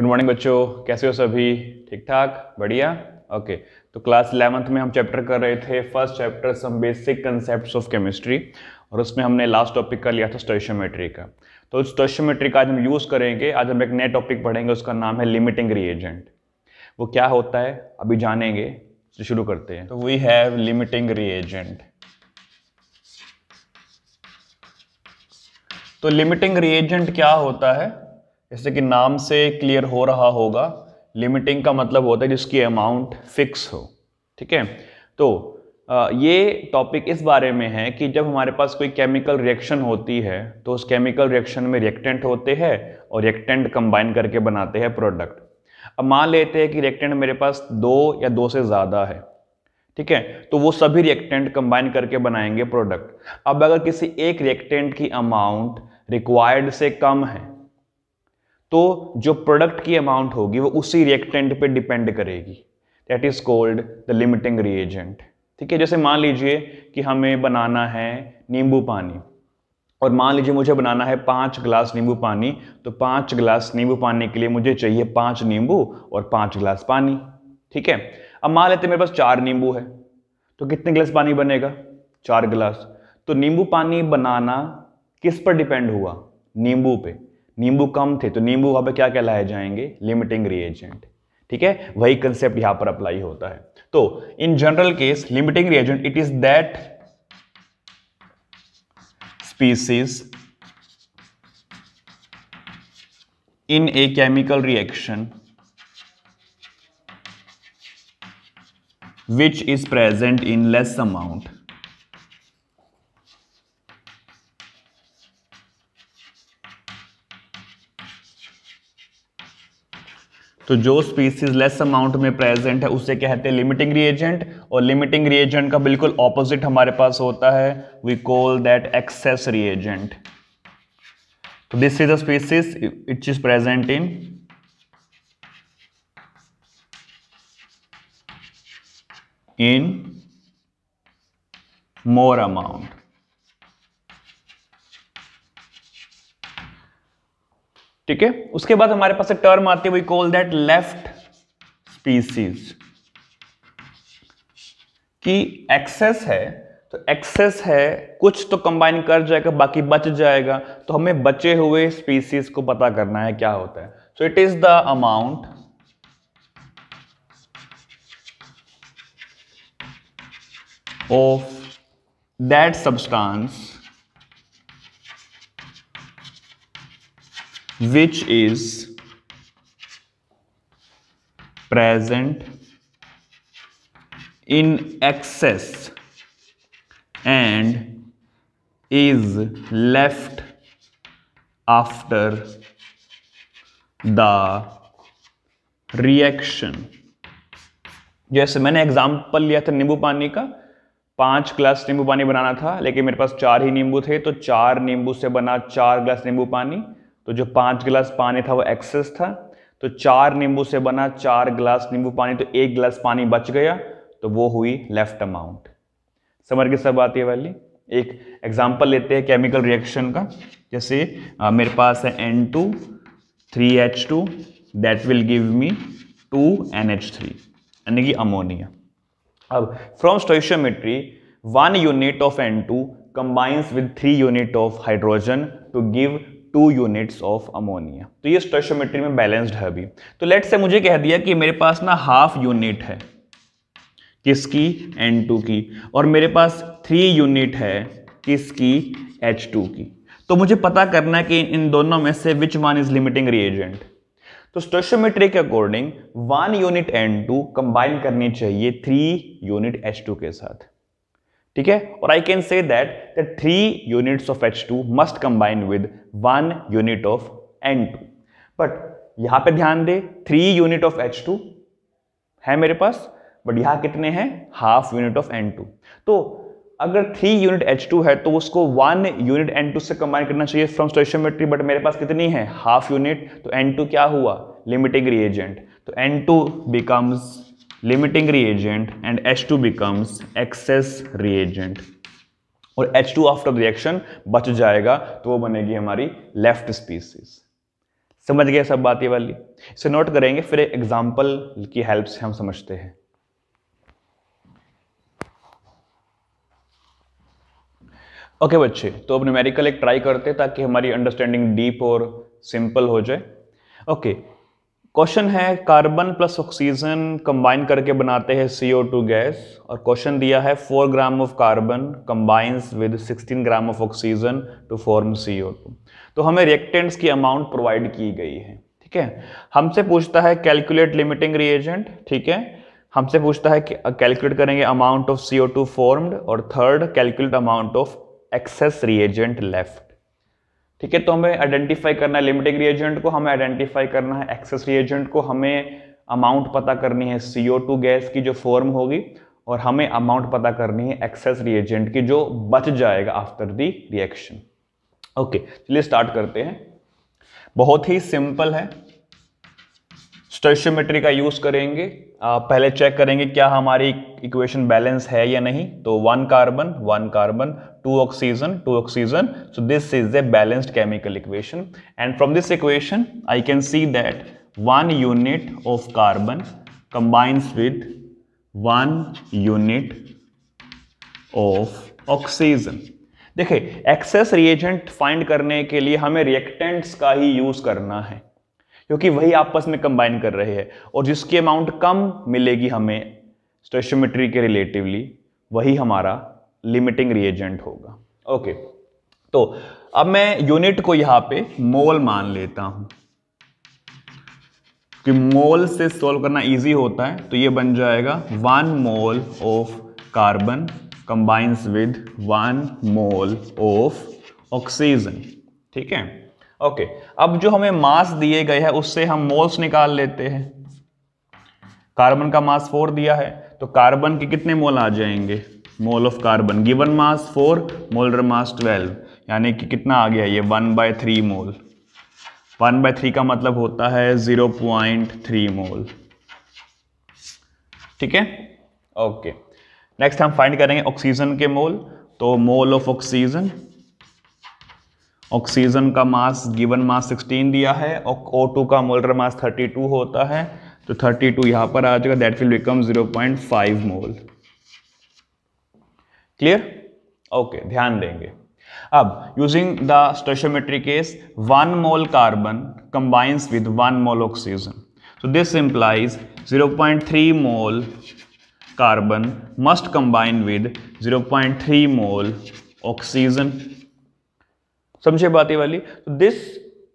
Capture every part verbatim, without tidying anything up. Good morning बच्चों, कैसे हो सभी? ठीक ठाक, बढ़िया, ओके। तो क्लास इलेवंथ में हम चैप्टर कर रहे थे, first chapter some basic concepts of chemistry, और उसमें हमने लास्ट टॉपिक का लिया था स्टोइशियोमेट्री का। तो स्टोइशियोमेट्री का आज हम यूज़ करेंगे, आज हम एक नया टॉपिक पढ़ेंगे, उसका नाम है लिमिटिंग रिएजेंट। वो क्या होता है अभी जानेंगे, तो शुरू करते हैं। तो वी हैव लिमिटिंग रिएजेंट। तो लिमिटिंग रिएजेंट क्या होता है, जैसे कि नाम से क्लियर हो रहा होगा, लिमिटिंग का मतलब होता है जिसकी अमाउंट फिक्स हो, ठीक है। तो ये टॉपिक इस बारे में है कि जब हमारे पास कोई केमिकल रिएक्शन होती है तो उस केमिकल रिएक्शन में रिएक्टेंट होते हैं और रिएक्टेंट कंबाइन करके बनाते हैं प्रोडक्ट। अब मान लेते हैं कि रिएक्टेंट मेरे पास दो या दो से ज़्यादा है, ठीक है, तो वो सभी रिएक्टेंट कंबाइन करके बनाएंगे प्रोडक्ट। अब अगर किसी एक रिएक्टेंट की अमाउंट रिक्वायर्ड से कम है तो जो प्रोडक्ट की अमाउंट होगी वो उसी रिएक्टेंट पे डिपेंड करेगी, that is called the limiting reagent, ठीक है। जैसे मान लीजिए कि हमें बनाना है नींबू पानी, और मान लीजिए मुझे बनाना है पाँच गिलास नींबू पानी, तो पाँच गिलास नींबू पानी के लिए मुझे चाहिए पाँच नींबू और पाँच गिलास पानी, ठीक है। अब मान लेते हैं मेरे पास चार नींबू है, तो कितने गिलास पानी बनेगा? चार गिलास। तो नींबू पानी बनाना किस पर डिपेंड हुआ? नींबू पे। नींबू कम थे तो नींबू वहाँ पर क्या कहलाए जाएंगे? लिमिटिंग रिएजेंट, ठीक है। वही कंसेप्ट यहाँ पर अप्लाई होता है। तो in general case limiting reagent it is that species in a chemical reaction which is present in less amount तो जो स्पीसीज लेस अमाउंट में प्रेजेंट है उसे कहते हैं लिमिटिंग रिएजेंट, और लिमिटिंग रिएजेंट का बिल्कुल ऑपोजिट हमारे पास होता है, we call that excess reagent. तो this is a species it is present in in more amount. ठीक है, उसके बाद हमारे पास एक टर्म आती है, we call that left species, कि एक्सेस है तो एक्सेस है कुछ तो कंबाइन कर जाएगा, बाकी बच जाएगा, तो हमें बचे हुए स्पीसीज को पता करना है क्या होता है। So it is the amount of that substance which is present in excess and is left after the reaction। जैसे मैंने एग्जाम्पल लिया था नींबू पानी का, पाँच गिलास नींबू पानी बनाना था लेकिन मेरे पास चार ही नींबू थे, तो चार नींबू से बना चार गिलास नींबू पानी, तो जो पाँच गिलास पानी था वो एक्सेस था, तो चार नींबू से बना चार गिलास नींबू पानी, तो एक गिलास पानी बच गया, तो वो हुई लेफ्ट अमाउंट। समझ के सब आती है वाली। एक एग्जांपल लेते हैं केमिकल रिएक्शन का, जैसे आ, मेरे पास है N two, three H two, that will give me two N H three, यानी कि अमोनिया। अब from stoichiometry one unit of N two combines with three unit of hydrogen to give two units of ammonia. तो ये stoichiometry में balanced है अभी। तो late से मुझे कह दिया कि मेरे पास ना हाफ यूनिट है किसकी? एन टू की, और मेरे पास थ्री यूनिट है किसकी? एच टू की। तो मुझे पता करना है कि इन दोनों में से which one is limiting reagent. तो स्टोइशियोमेट्री के according one unit N two combine करनी चाहिए थ्री यूनिट एच टू के साथ, ठीक है, और I can say that that three units of H two must combine with one unit of N two. But यहाँ पे ध्यान दे, three unit of H two है मेरे पास, बट यहाँ कितने हैं? Half unit of N two. तो अगर थ्री यूनिट एच टू है तो उसको वन यूनिट एन टू से कंबाइन करना चाहिए फ्रॉम स्टोइशियोमेट्री, बट मेरे पास कितनी है? Half unit. तो एन टू क्या हुआ? Limiting reagent. तो N two becomes limiting reagent and H two becomes excess reagent, और एच टू आफ्टर रिएक्शन बच जाएगा, तो वो बनेगी हमारी लेफ्ट स्पीसीज। समझ गया सब बात ये वाली, इसे नोट करेंगे फिर एग्जाम्पल की हेल्प से हम समझते हैं। ओके okay बच्चे, तो अब न्यूमेरिकल एक ट्राई करते हैं ताकि हमारी अंडरस्टैंडिंग डीप और सिंपल हो जाए। ओके okay, क्वेश्चन है कार्बन प्लस ऑक्सीजन कंबाइन करके बनाते हैं सी ओ टू गैस, और क्वेश्चन दिया है four gram of carbon combines with sixteen gram of oxygen to form C O two. तो हमें रिएक्टेंट्स की अमाउंट प्रोवाइड की गई है, ठीक है। हमसे पूछता है कैलकुलेट लिमिटिंग रिएजेंट, ठीक है। हमसे पूछता है कि कैलकुलेट करेंगे amount of C O two formed, और third calculate amount of excess reagent left, ठीक है। तो हमें आइडेंटिफाई करना है लिमिटिंग रिएजेंट को, हमें आइडेंटिफाई करना है एक्सेस रिएजेंट को, हमें अमाउंट पता करनी है सी ओ टू गैस की जो फॉर्म होगी, और हमें अमाउंट पता करनी है एक्सेस रिएजेंट की जो बच जाएगा आफ्टर द रिएक्शन। ओके, चलिए स्टार्ट करते हैं। बहुत ही सिंपल है, स्टोइचियोमेट्री का यूज करेंगे। पहले चेक करेंगे क्या हमारी इक्वेशन बैलेंस है या नहीं। तो one carbon one carbon two oxygen two oxygen, so this is a balanced chemical equation, and from this equation I can see that one unit of carbon combines with one unit of oxygen. देखिए, excess reagent find करने के लिए हमें reactants का ही use करना है, क्योंकि वही आपस में कंबाइन कर रहे हैं, और जिसकी अमाउंट कम मिलेगी हमें स्टोइचियोमेट्री के रिलेटिवली, वही हमारा लिमिटिंग रिएजेंट होगा। ओके, तो अब मैं यूनिट को यहाँ पे मोल मान लेता हूँ, कि मोल से सॉल्व करना इजी होता है। तो ये बन जाएगा one mole of carbon combines with one mole of oxygen, ठीक है। Okay okay. अब जो हमें मास दिए गए हैं उससे हम मोल्स निकाल लेते हैं। कार्बन का मास फोर दिया है, तो कार्बन के कितने मोल आ जाएंगे, mole of carbon, given mass four, molar mass twelve, यानी कि कितना आ गया ये one by three mole. One by three का मतलब होता है जीरो पॉइंट थ्री मोल, ठीक है। ओके, नेक्स्ट हम फाइंड करेंगे ऑक्सीजन के मोल। तो मोल ऑफ ऑक्सीजन, ऑक्सीजन का मास गिवन मास सोलह दिया है, और ओ टू का मोलर मास बत्तीस होता है, तो बत्तीस यहाँ पर आ जाएगा, that will become zero point five mole. Clear? Okay, ध्यान देंगे। अब using the stoichiometry case, one mole carbon combines with one mole oxygen, so this implies zero point three mole carbon must combine with zero point three mole oxygen. समझे बातें वाली? तो this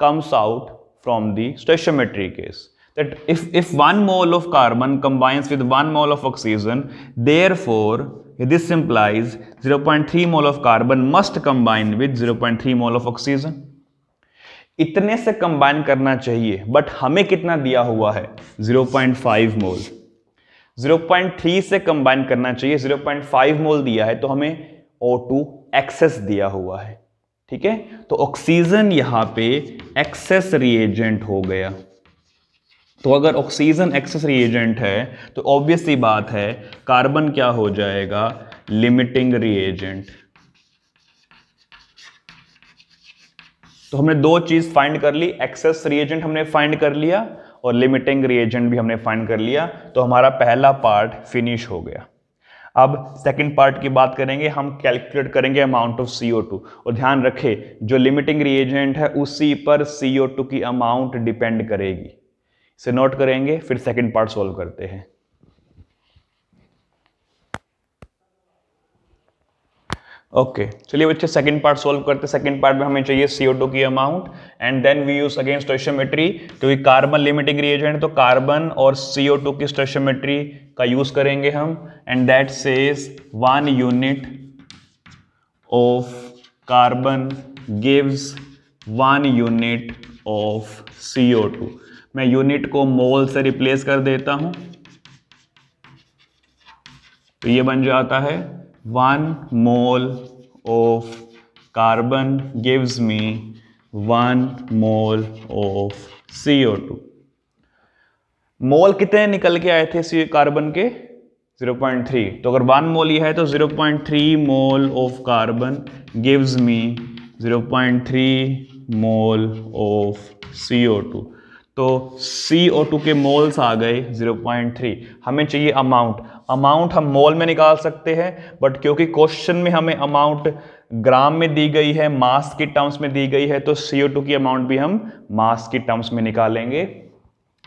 comes out from the stoichiometry case that if if one mole of carbon combines with one mole of oxygen, therefore this implies zero point three mole of carbon must combine with zero point three mole of oxygen. इतने से combine करना चाहिए, but हमें कितना दिया हुआ है, zero point five mole. Zero point three से कंबाइन करना चाहिए, जीरो पॉइंट फाइव मोल दिया है, तो हमें ओ टू एक्सेस दिया हुआ है, ठीक है। तो ऑक्सीजन यहां पे एक्सेस रिएजेंट हो गया। तो अगर ऑक्सीजन एक्सेस रिएजेंट है तो ऑब्वियस सी बात है कार्बन क्या हो जाएगा, लिमिटिंग रिएजेंट। तो हमने दो चीज फाइंड कर ली, एक्सेस रिएजेंट हमने फाइंड कर लिया और लिमिटिंग रिएजेंट भी हमने फाइंड कर लिया। तो हमारा पहला पार्ट फिनिश हो गया। अब सेकंड पार्ट की बात करेंगे, हम कैलकुलेट करेंगे amount of C O two, और ध्यान रखें जो लिमिटिंग रिएजेंट है उसी पर सी ओ टू की अमाउंट डिपेंड करेगी। इसे नोट करेंगे फिर सेकंड पार्ट सॉल्व करते हैं। ओके okay, चलिए बच्चे सेकंड पार्ट सॉल्व करते हैं। सेकंड पार्ट में हमें चाहिए सी ओ टू की amount, and then we use again stoichiometry, क्योंकि कार्बन लिमिटिंग रिएजेंट, तो कार्बन और सी ओ टू की स्टोइचियोमेट्री का यूज करेंगे हम, and that says one unit of carbon gives one unit of C O two. मैं unit को mole से रिप्लेस कर देता हूं, तो ये बन जाता है one mole of carbon gives me one mole of C O two. Mole कितने निकल के आए थे सी कार्बन के, जीरो पॉइंट थ्री, तो अगर वन मोल ये है तो zero point three mole of carbon gives me zero point three mole of C O two. तो सी ओ टू के मोल्स आ गए ज़ीरो पॉइंट थ्री। हमें चाहिए अमाउंट, अमाउंट हम मोल में निकाल सकते हैं, बट क्योंकि क्वेश्चन में हमें अमाउंट ग्राम में दी गई है, मास की टर्म्स में दी गई है, तो सी ओ टू की अमाउंट भी हम मास की टर्म्स में निकालेंगे।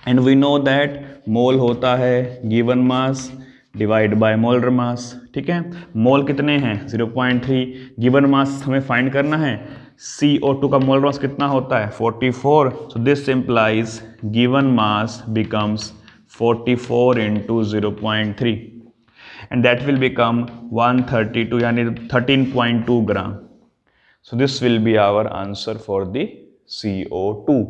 And we know that mole होता है given mass divide by molar mass. ठीक है, मोल कितने हैं zero point three, given mass हमें फाइंड करना है। सी ओ टू का मोलर मास कितना होता है forty four, so this implies given mass becomes forty four into zero point three and that will become one thirty two, यानी thirteen point two gram. So this will be our answer for the C O two.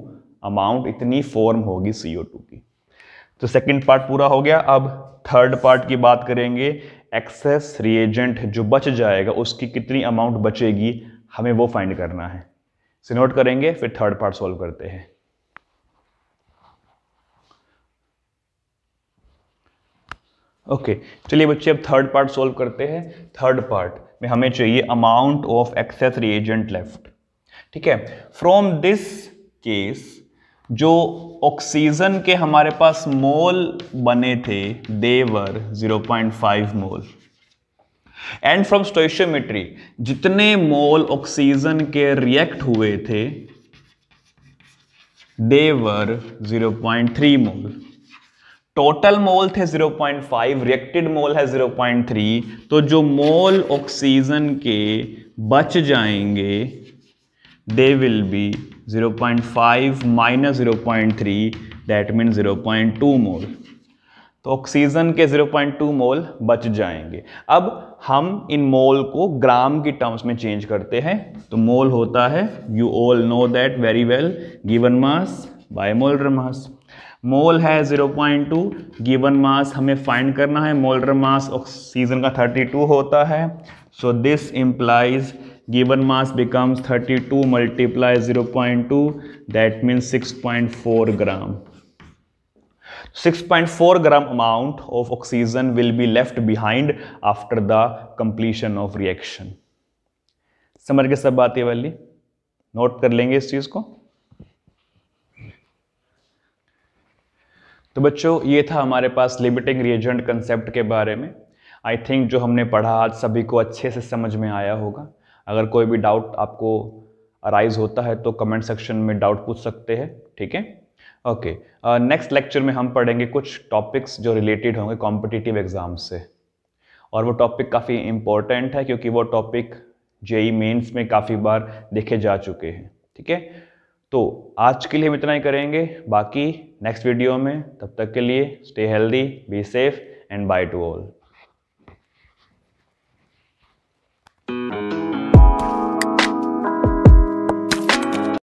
Amount इतनी form होगी C O two की। तो second part पूरा हो गया। अब third part की बात करेंगे। एक्सेस रिएजेंट जो बच जाएगा उसकी कितनी अमाउंट बचेगी, हमें वो फाइंड करना है। इसे नोट करेंगे फिर थर्ड पार्ट सॉल्व करते हैं। ओके okay, चलिए बच्चे अब थर्ड पार्ट सॉल्व करते हैं। थर्ड पार्ट में हमें चाहिए amount of excess reagent left. ठीक है, फ्रॉम दिस केस जो ऑक्सीजन के हमारे पास मोल बने थे they were zero point five mole, and from stoichiometry जितने मोल ऑक्सीजन के रिएक्ट हुए थे they were zero point three mole. Total mole थे zero point five, reacted mole है ज़ीरो पॉइंट थ्री, तो जो मोल ऑक्सीजन के बच जाएंगे they will be zero point five minus zero point three, that mean zero point two mole. तो oxygen के zero point two मोल बच जाएंगे। अब हम इन मोल को ग्राम की टर्म्स में चेंज करते हैं। तो मोल होता है, you all know that very well, given mass by molar mass. Mole है zero point two, given mass हमें फाइंड करना है, मोलर मास ऑक्सीजन का थर्टी टू होता है। So this implies given mass becomes thirty two multiply zero point two, that means six point four gram. Six point four gram amount of oxygen will be left behind after the completion of reaction. समझ के सब बात ये वाली, note कर लेंगे इस चीज को। तो बच्चों ये था हमारे पास लिमिटिंग रिएजेंट कंसेप्ट के बारे में। आई थिंक जो हमने पढ़ा आज सभी को अच्छे से समझ में आया होगा। अगर कोई भी डाउट आपको अराइज होता है तो कमेंट सेक्शन में डाउट पूछ सकते हैं। ठीक है, ओके। नेक्स्ट लेक्चर में हम पढ़ेंगे कुछ टॉपिक्स जो रिलेटेड होंगे कॉम्पिटिटिव एग्जाम से, और वो टॉपिक काफ़ी इम्पॉर्टेंट है क्योंकि वो टॉपिक जेई मेंस में काफ़ी बार देखे जा चुके हैं। ठीक है, तो आज के लिए हम इतना ही करेंगे, बाकी नेक्स्ट वीडियो में। तब तक के लिए stay healthy, be safe and bye to all.